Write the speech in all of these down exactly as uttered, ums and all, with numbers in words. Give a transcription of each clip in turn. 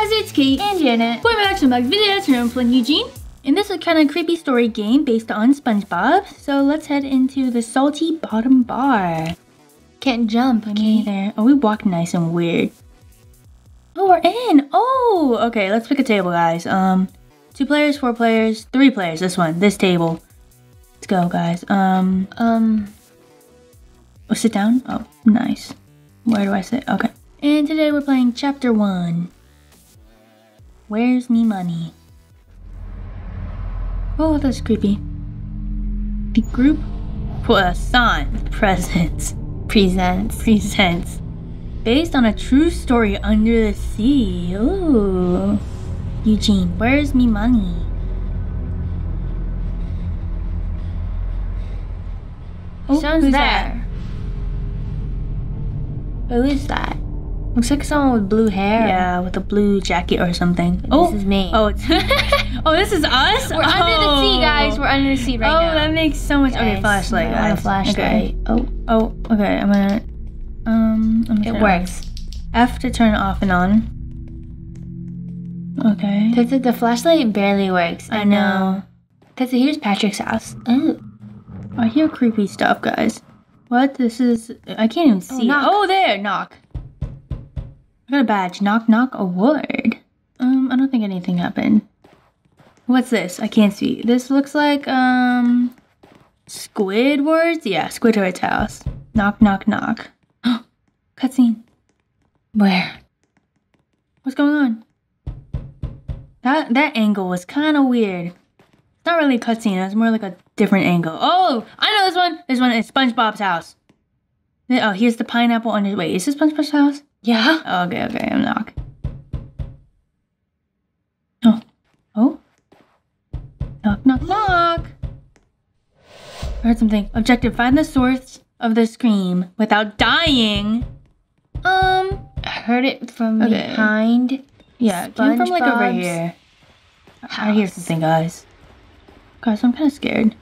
guys, it's Kate and Janet. Welcome back to my video. Today I'm playing Eugene. And this is a kind of creepy story game based on SpongeBob. So let's head into the salty bottom bar. Can't jump, I mean. Either. Oh, we walked nice and weird. Oh, we're in. Oh, okay. Let's pick a table, guys. Um, two players, four players, three players. This one, this table. Let's go, guys. Um, um. Oh, sit down. Oh, nice. Where do I sit? Okay. And today we're playing Chapter One. Where's me money? Oh, that's creepy. The group Poisson presents. Presents. Presents. Based on a true story under the sea. Ooh. Eugene, where's me money? Oh, someone's who's there. That? Who is that? Looks like someone with blue hair. Yeah, with a blue jacket or something. And oh, this is me. Oh, it's oh, this is us? We're oh. under the sea, guys. We're under the sea right oh, now. Oh, that makes so much... Guys, okay, flashlight, guys. Flashlight. Okay. Oh, oh, okay. I'm gonna... Um, I'm gonna it works. On. F to turn off and on. Okay. Because the flashlight barely works. I, I know. Because here's Patrick's house. Oh. I hear creepy stuff, guys. What? This is... I can't even see. Oh, oh there! Knock. I got a badge. Knock, knock, award. Um, I don't think anything happened. What's this? I can't see. This looks like, um... Squidward's? Yeah, Squidward's house. Knock, knock, knock. Cutscene. Where? What's going on? That that angle was kind of weird. It's not really a cutscene. It's more like a different angle. Oh! I know this one! This one is SpongeBob's house. Oh, here's the pineapple on his... Wait, is this SpongeBob's house? Yeah. Okay, okay, I'm knock. Oh. Oh? Knock, knock, knock! I heard something. Objective, find the source of the scream without dying. Um, I heard it from okay. behind. Yeah, it came from like Bob's over here. House. I hear something, guys. Guys, I'm kind of scared.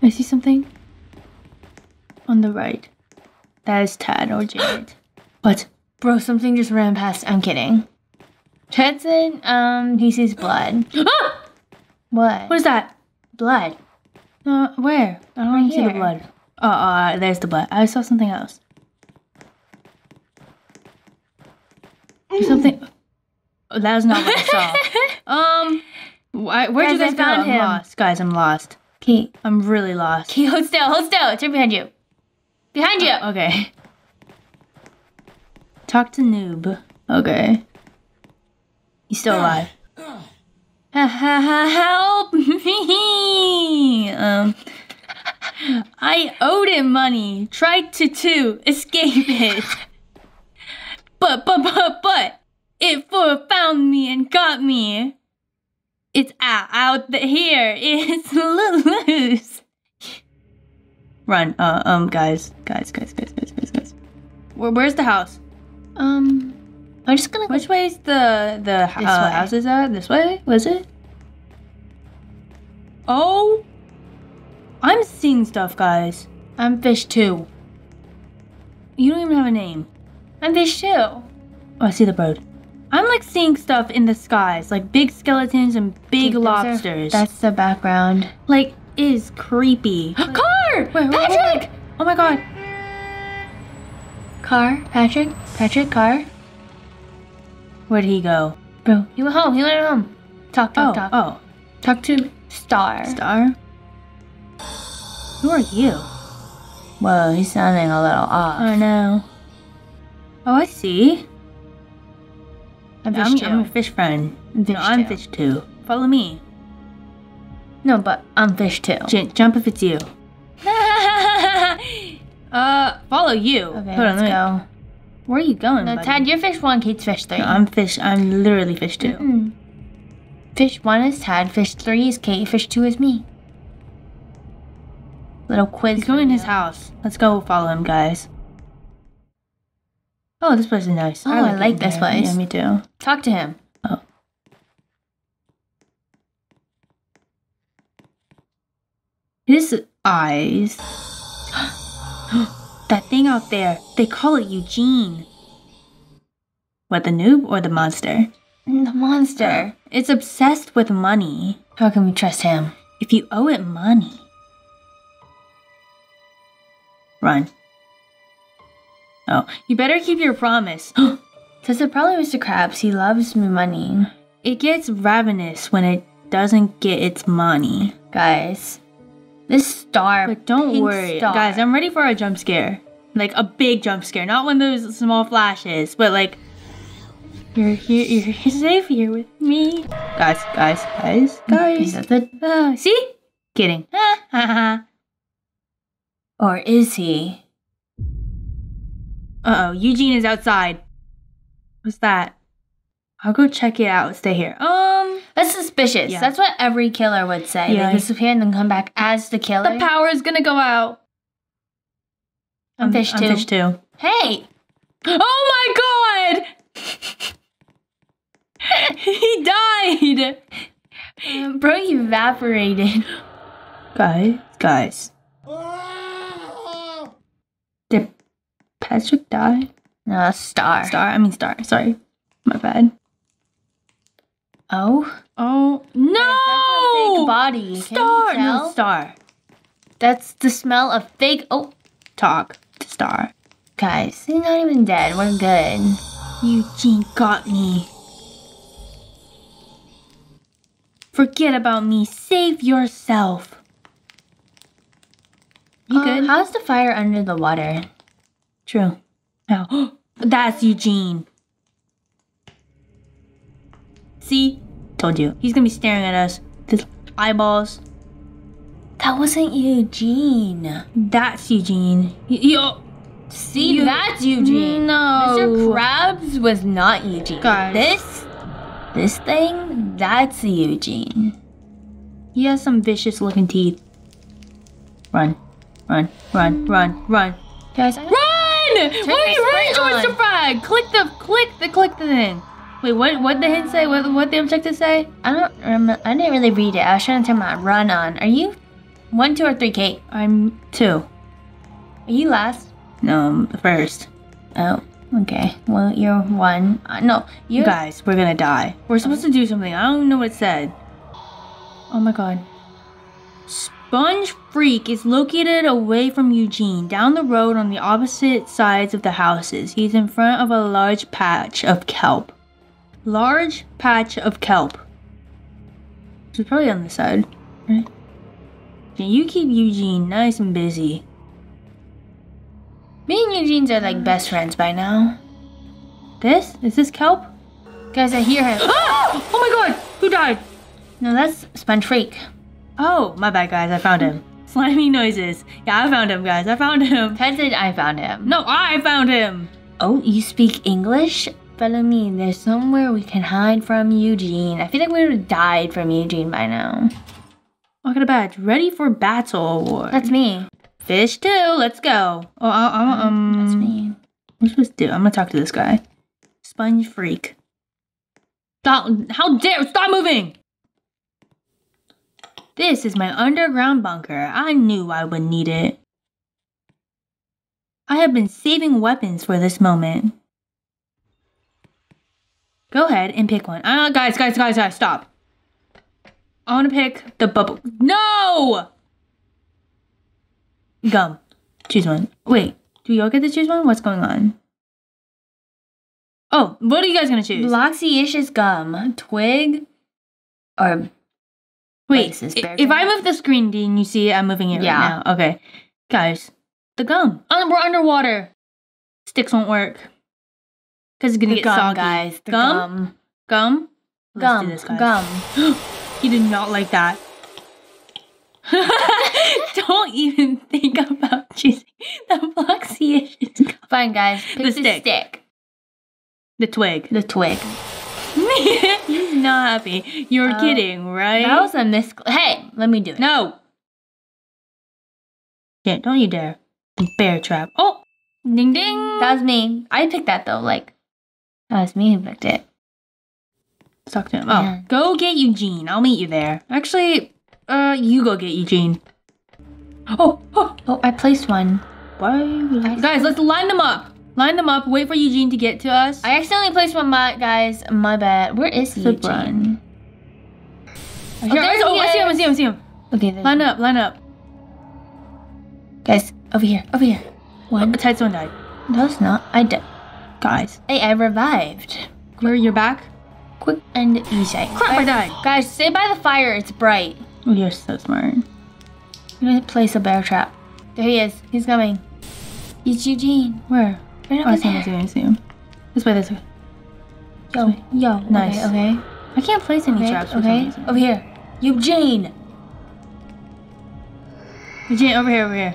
I see something on the right. That is Tad or Janet. What? Bro, something just ran past. I'm kidding. Tad's in, um, he sees blood. Ah! What? What is that? Blood. Uh, where? I don't right see the blood. Oh, uh, there's the blood. I saw something else. Mm. Something. Oh, that was not what I saw. um, wh where'd guys, you guys go? I'm him. lost. Guys, I'm lost. Kate. I'm really lost. Kate, hold still, hold still. It's right behind you. Behind you! Oh, okay. Talk to noob. Okay. He's still alive. Help me! Um, I owed him money. Tried to to escape it. But, but, but, but, it found me and got me. It's out, out the, here. It's loose. Run, uh, um, guys, guys, guys, guys, guys, guys, guys. Where, where's the house? Um, I'm just gonna. Which way's the the this uh, way. house is at? This way? Was it? Oh, I'm seeing stuff, guys. I'm fish too. You don't even have a name. I'm fish too. Oh, I see the bird. I'm like seeing stuff in the skies, like big skeletons and big Dude, lobsters. Are, that's the background. Like, is creepy. Wait. Car! Wait, Patrick! Wait. Oh my god. Car? Patrick? Patrick, car? Where'd he go? Bro, he went home. He went home. Talk, talk, oh, talk. Oh, talk to Star. Star? Who are you? Whoa, he's sounding a little off. I know. Oh, I see. I'm fish I'm, too. I'm a fish friend. I'm fish no, I'm too. fish too. Follow me. No, but I'm fish too. J jump if it's you. uh, follow you. Okay, Hold let's on, go. Me. Where are you going, No, buddy? Tad, you're fish one, Kate's fish three. No, I'm fish, I'm literally fish two. Mm-mm. Fish one is Tad, fish three is Kate, fish two is me. Little quiz. He's going in his house. Let's go follow him, guys. Oh, this place is nice. Oh, I like, I like this place. Yeah, me too. Talk to him. Oh. His eyes. That thing out there. They call it Eugene. What, the noob or the monster? The monster. It's obsessed with money. How can we trust him? If you owe it money. Run. Oh, you better keep your promise. That's the problem, Mister Krabs. He loves money. It gets ravenous when it doesn't get its money. Guys, this star. But don't worry. Star. Guys, I'm ready for a jump scare. Like a big jump scare. Not one of those small flashes, but like, you're here, you're safe here with me. Guys, guys, guys, guys. That's it. Oh, see? Kidding. Or is he? Uh-oh, Eugene is outside. What's that? I'll go check it out. Stay here. Um, that's suspicious. Yeah. That's what every killer would say. Yeah. They disappear and then come back as the killer. The power is gonna go out. I'm, I'm fish too. I'm fish too. Hey! Oh my god! He died! Um, bro evaporated. Guys, guys. Did Patrick die? No, Star. Star, I mean Star, sorry. My bad. Oh? Oh, no! Fake body. Star! No, Star. That's the smell of fake, oh. Talk to Star. Guys, he's not even dead, we're good. Eugene got me. Forget about me, save yourself. You uh, good? How's the fire under the water? True. Oh, that's Eugene. See? Told you. He's gonna be staring at us. His eyeballs. That wasn't Eugene. That's Eugene. Yo. See, you, that's Eugene. No. Mister Krabs was not Eugene. Guys. This, this thing, that's Eugene. He has some vicious looking teeth. Run, run, run, run, run. Guys, I run! Wait, run, George the Frog! Click the, click the, click the thing. Wait, what? What the hint say? What? What the objective say? I don't remember. I didn't really read it. I was trying to turn my run on. Are you one, two, or three, Kate? I'm two. Are you last? No, I'm the first. Oh, okay. Well, you're one. Uh, no, you guys. We're gonna die. We're supposed to do something. I don't know what it said. Oh my god. Sponge Freak is located away from Eugene, down the road on the opposite sides of the houses. He's in front of a large patch of kelp. Large patch of kelp. It's probably on this side, right? You keep Eugene nice and busy. Me and Eugene's are like best friends by now. This? Is this kelp? Guys, I hear him. Ah! Oh my god! Who died? No, that's Sponge Freak. Oh, my bad, guys. I found him. Slimy noises. Yeah, I found him, guys. I found him. Ted said I found him. No, I found him. Oh, you speak English? Follow me. There's somewhere we can hide from Eugene. I feel like we would have died from Eugene by now. Look at a badge. Ready for battle award. That's me. Fish too. Let's go. Oh, I'm, um, um, that's me. What am I supposed to do? I'm gonna talk to this guy. Sponge Freak. Stop! How dare! Stop moving! This is my underground bunker. I knew I would need it. I have been saving weapons for this moment. Go ahead and pick one. Ah, uh, guys, guys, guys, guys, stop. I want to pick the bubble. No! Gum. Choose one. Wait, do we all get to choose one? What's going on? Oh, what are you guys going to choose? Bloxy-ish's gum. Twig or... Wait, wait if I move the screen, Dean, you see I'm moving it yeah. right now. Okay. Guys, the gum. Um, we're underwater. Sticks won't work. Because it's going to get gum, soggy. Guys, the gum? Gum? Gum? Gum. Let's do this, guys. Gum. He did not like that. Don't even think about choosing the Bloxy-ish gum. Fine, guys. Pick the stick. stick. The twig. The twig. He's not happy. You're uh, kidding, right? That was a mis- Hey, let me do it. No! Yeah, don't you dare. Bear trap. Oh! Ding ding! That was me. I picked that though, like, that was me who picked it. Let's talk to him. Oh, yeah. Go get Eugene. I'll meet you there. Actually, uh, you go get Eugene. Oh! Oh! Oh, I placed one. Why? Guys, let's line them up! Line them up, wait for Eugene to get to us. I accidentally placed my mat, guys. My bad. Where is Flip Eugene? Run. Oh, here, oh, oh I see him, I see him, I see him. Okay, then. Line up, line up. Guys, over here, over here. One. Oh, Tides one died. No, it's not. I died. Guys. Hey, I revived. Where, you're back? Quick and easy. Crap, I, I died. Guys, stay by the fire. It's bright. Oh, you're so smart. I'm gonna place a bear trap. There he is. He's coming. It's Eugene. Where? Right over oh, I see him, I see him, I see him. This way, this way. This yo, way. yo. Nice. Okay, okay. I can't place any okay, traps for okay. some reason. Over here. Eugene! Eugene, over here, over here.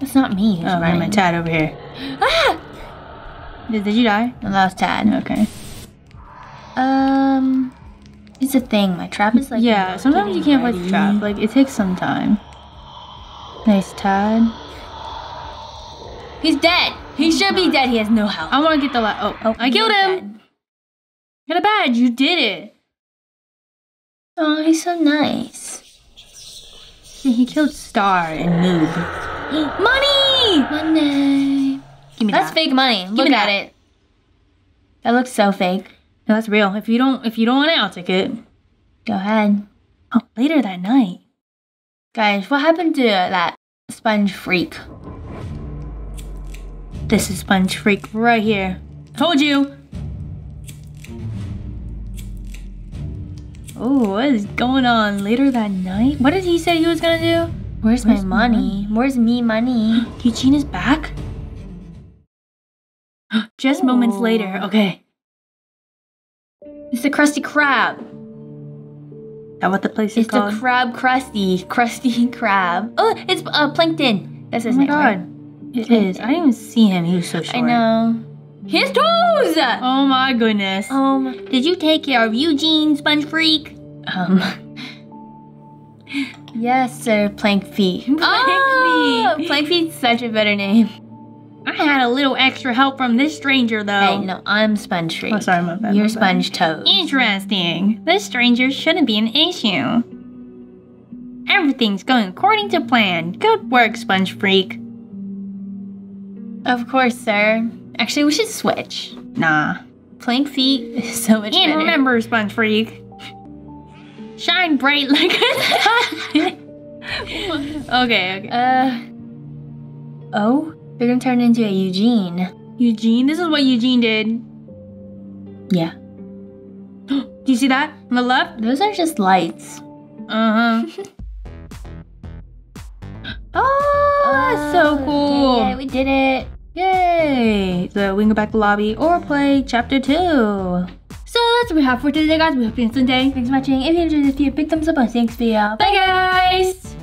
That's not me. Oh, right, my Tad over here. Ah! Did, did you die? I lost Tad. Okay. Um... It's a thing. My trap is like... Yeah, sometimes you can't ready. place a trap. Like, it takes some time. Nice, Tad. He's dead! He He's should not. be dead. He has no health. I want to get the la- Oh, oh I killed him! Got a badge. You did it. Oh, he's so nice. See, he killed Star and Noob. Money! Money. Give me that's that. That's fake money. Give Look at that. it. That looks so fake. No, that's real. If you don't, if you don't want it, I'll take it. Go ahead. Oh, later that night. Guys, what happened to that Sponge Freak? This is Sponge Freak right here. Told you. Oh, what is going on later that night? What did he say he was gonna do? Where's, Where's my money? money? Where's me money? Eugene is back? Just Ooh. moments later, okay. It's the Krusty Krab. Is that what the place is it's called? It's the Krab Krusty. Krusty Krab. Oh, it's uh, Plankton. That's his oh name, Oh my god. Right? It Plankton. is. I didn't even see him. He was so short. I know. His toes! Oh my goodness. Um, did you take care of Eugene, Sponge Freak? Um. Yes, sir, Plank Feet. Plank oh, Feet. Plank Feet's such a better name. I had a little extra help from this stranger, though. Hey, no, I'm Sponge Freak. Oh, sorry, my bad. You're my Sponge bad. Toes. Interesting. This stranger shouldn't be an issue. Everything's going according to plan. Good work, Sponge Freak. Of course, sir. Actually, we should switch. Nah. Plank Feet is so much and better. And remember, Sponge Freak. Shine bright like a Okay, okay. Uh. Oh? They're gonna turn into a Eugene. Eugene? This is what Eugene did. Yeah. Do you see that? On the left? Those are just lights. Uh huh. Oh, that's so cool. Yeah, we did it. Yay! So we can go back to the lobby or play chapter two. So that's what we have for today, guys. We hope you enjoyed the day. Thanks for watching. If you enjoyed this video, big thumbs up on this video. Bye guys!